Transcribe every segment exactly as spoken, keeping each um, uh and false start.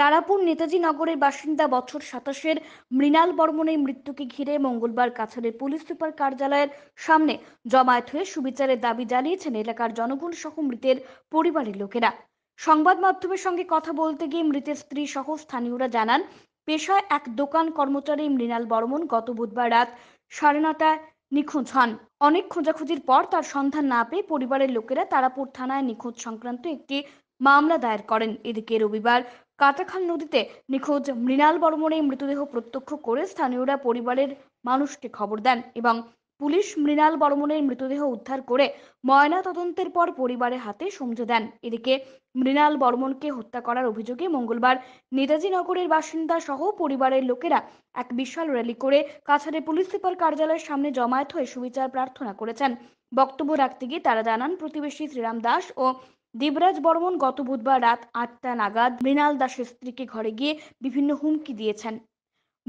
তারাপুর নেতাজি নগরের বাসিন্দা বছর সাতাশের মৃণাল বর্মনের মৃত্যুকে ঘিরে মঙ্গলবার কাছারের পুলিশ সুপার কার্যালয়ের সামনে জমায়েত হয়ে সুবিচারের দাবি জানিয়েছেন এলাকার জনগণ সহ মৃতের পরিবারের লোকেরা। সংবাদ মাধ্যমের সঙ্গে কথা বলতে গিয়ে মৃতের স্ত্রী সহ স্থানীয়রা জানান, পেশায় এক দোকান কর্মচারী মৃণাল বর্মন গত বুধবার রাত সাড়ে নটায় নিখোঁজ হন। অনেক খোঁজাখুঁজির পর তার সন্ধান না পেয়ে পরিবারের লোকেরা তারাপুর থানায় নিখোঁজ সংক্রান্ত একটি মামলা দায়ের করেন। এদিকে রবিবার কাঁচাখাল নদীতে নিখোঁজ মৃণাল বর্মনের মৃতদেহ প্রত্যক্ষ করে স্থানীয়রা পরিবারের মানুষকে খবর দেন এবং পুলিশ মৃণাল বর্মনের মৃতদেহ উদ্ধার করে ময়না তদন্তের পর পরিবারের হাতে সমঝে দেন। এদিকে মৃণাল বর্মনকে হত্যা করার অভিযোগে মঙ্গলবার নেতাজি নগরের বাসিন্দা সহ পরিবারের লোকেরা এক বিশাল র্যালি করে কাছাড়ে পুলিশ সুপার কার্যালয়ের সামনে জমায়েত হয়ে সুবিচার প্রার্থনা করেছেন। বক্তব্য রাখতে গিয়ে তারা জানান, প্রতিবেশী শ্রীরাম দাস ও দেবরাজ বর্মন গত বুধবার রাত আটটা নাগাদ মৃণাল দাসের স্ত্রীকে ঘরে গিয়ে বিভিন্ন হুমকি দিয়েছেন।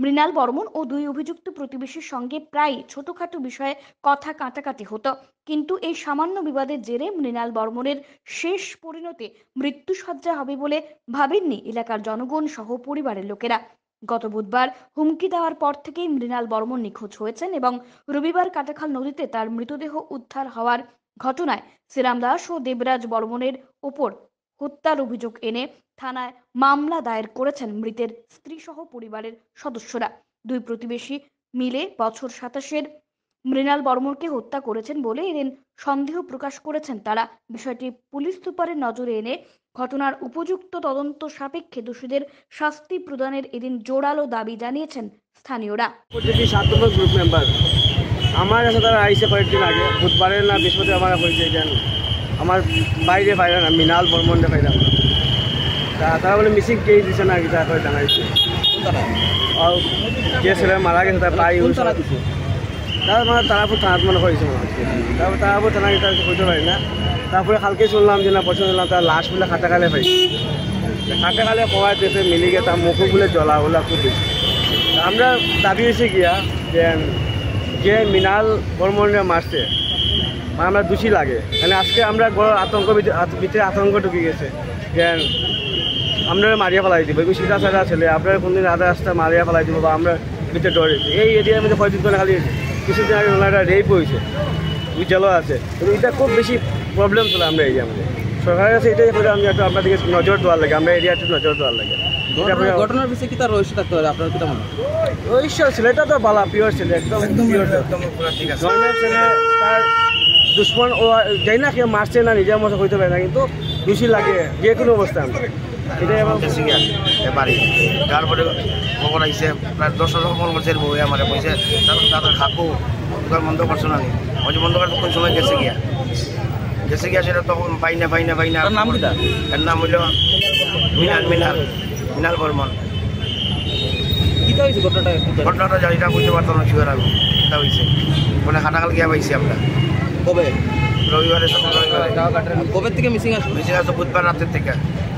মৃণাল বর্মন ও দুই অভিযুক্ত প্রতিবেশীর সঙ্গে প্রায় ছোটখাটো বিষয়ে কথা কাটাকাটি হতো, কিন্তু এই সামান্য বিবাদের জেরে মৃণাল বর্মনের শেষ পরিণতি মৃত্যুসজ্জা হবে বলে ভাবেননি এলাকার জনগণ সহ পরিবারের লোকেরা। গত বুধবার হুমকি দেওয়ার পর থেকেই মৃণাল বর্মন নিখোঁজ হয়েছেন এবং রবিবার কাঁচাখাল নদীতে তার মৃতদেহ উদ্ধার হওয়ার ঘটনায় শ্রীরাম দাস ও দেবরাজ বর্মনের ওপর হত্যার অভিযোগ এনে থানায় মামলা দায়ের করেছেন মৃতের স্ত্রী সহ পরিবারের সদস্যরা। দুই প্রতিবেশী মিলে বছর সাতাশের মৃণাল বর্মনকে হত্যা করেছেন বলে এদিন সন্দেহ প্রকাশ করেছেন তারা। বিষয়টি পুলিশ সুপারের নজরে এনে ঘটনার উপযুক্ত তদন্ত সাপেক্ষে দোষীদের শাস্তি প্রদানের এদিন জোরালো দাবি জানিয়েছেন স্থানীয়রা। আমার কাছে তারা আইসে কয়েকদিন আগে, বুধবারের না বৃহস্পতিবার হয়েছে, যেন আমার বাইরে বাইরে না মৃণাল বর্মনটা বাইরে তা তারা বলে মিসিং কেস দিছে না কি তা করে জানাইছে। আর যে ছেলে মারা গেছে তার প্রায় তারা মানে তারাপুর থানার মনে হয়েছে, তারপর তারাপুর থানা তার হইতে পারি না। তারপরে কালকে শুনলাম যে না পছন্দ হলাম তার লাশ বলে কাঁচাখালে পাইছে, কাঁচাখালে পাওয়া যেতে মিলি গিয়ে তার মুখো বলে জলা ওলা খুব দিচ্ছে। আমরা দাবি হয়েছে গিয়া যে যে মৃণাল বর্মনরা মারছে মানে আমরা দোষী লাগে, মানে আজকে আমরা বড় আতঙ্ক ভিতরে আতঙ্ক ঢুকে গেছে যে আমরা মারিয়া ফেলাই দিব, এগুলো সিধা সাদা ছেলে আপনারা কোনদিন আধা রাস্তা মারিয়া ফেলাই দিব বা আমরা ভিতরে ডরে। এই এরিয়ার মধ্যে কয়েকদিন করে খালি কিছুদিন আগে ওনারা রেপ হয়েছে, জেলও আছে, কিন্তু এটা খুব বেশি প্রবলেম ছিল আমরা এরিয়ার মধ্যে। সরকারের কাছে এটাই করে আমি একটু আপনাদেরকে নজর দেওয়ার লাগে, আমরা এরিয়ার একটু নজর দেওয়ার লাগে। ঘটনার বিষয়ে কি তার রহস্য থাকতে পারে আপনার কিটা মনে হয়? রহস্য ছেলেটা তো বালা পিওর ছেলে, একদম পিওর, একদম পুরো ঠিক আছে। নর্মাল ছেলে, তার দুশ্মন ও যাই না কেউ মারছে না নিজের মতো হইতে পারে না, কিন্তু দোষী লাগে যে কোনো অবস্থা। আমরা এটাই আমার কাছে ব্যাপারই। তারপরে খবর আইসে প্রায় দশ হাজার কর্মচারী বই আমার পয়সা তারপর তাদের খাকু দোকান বন্ধ করছে না, ওই যে বন্ধ করার কোন সময় গেছে গিয়া গেছে গিয়া সেটা তখন পাই না পাই না পাই না। নাম কি তার? এর নাম হইল মৃণাল মৃণাল মৃণাল বর্মন। কিটা হয়েছে ঘটনাটা? ঘটনাটা জানিটা বুঝতে পারতাম না কিভাবে আমি কিটা হয়েছে। ওখানে কাঁচাখাল গিয়া পাইছি আমরা কবে? রবিবারে, সকাল রবিবারে। কবে থেকে মিসিং আসলো? মিসিং আসলো বুধবার রাতের থেকে।